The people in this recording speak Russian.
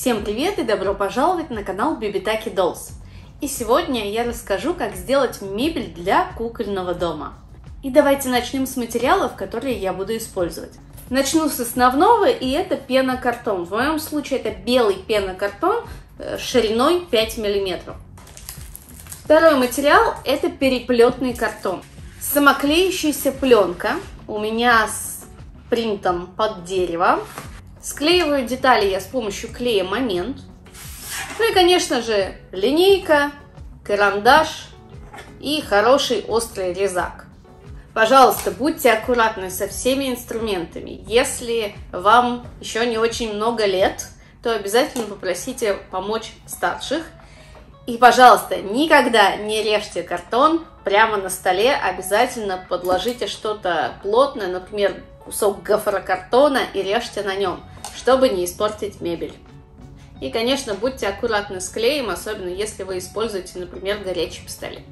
Всем привет и добро пожаловать на канал Bibitaki Dolls. И сегодня я расскажу, как сделать мебель для кукольного дома. И давайте начнем с материалов, которые я буду использовать. Начну с основного, и это пенокартон. В моем случае это белый пенокартон шириной 5 мм. Второй материал это переплетный картон. Самоклеющаяся пленка у меня с принтом под дерево. Склеиваю детали я с помощью клея «Момент». Ну и, конечно же, линейка, карандаш и хороший острый резак. Пожалуйста, будьте аккуратны со всеми инструментами. Если вам еще не очень много лет, то обязательно попросите помочь старших. И, пожалуйста, никогда не режьте картон прямо на столе. Обязательно подложите что-то плотное, например, кусок гофрокартона и режьте на нем, чтобы не испортить мебель. И, конечно, будьте аккуратны с клеем, особенно если вы используете, например, горячий пистолет.